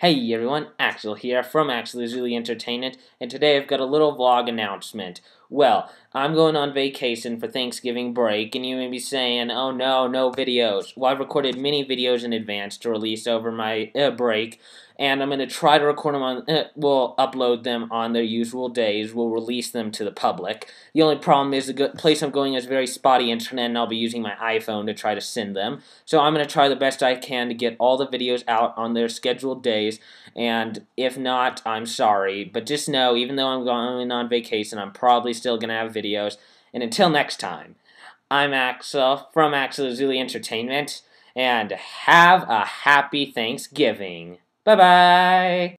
Hey everyone, Axel here from Axelazuli Entertainment, and today I've got a little vlog announcement. Well, I'm going on vacation for Thanksgiving break, and you may be saying, oh no, no videos. Well, I've recorded many videos in advance to release over my break, and I'm going to try to record them on, we'll upload them on their usual days, we'll release them to the public. The only problem is the place I'm going is very spotty internet, and I'll be using my iPhone to try to send them. So I'm going to try the best I can to get all the videos out on their scheduled days. And if not, I'm sorry. But just know, even though I'm going on vacation, I'm probably still going to have videos. And until next time, I'm Axel from Axelazuli Entertainment. And have a happy Thanksgiving. Bye-bye.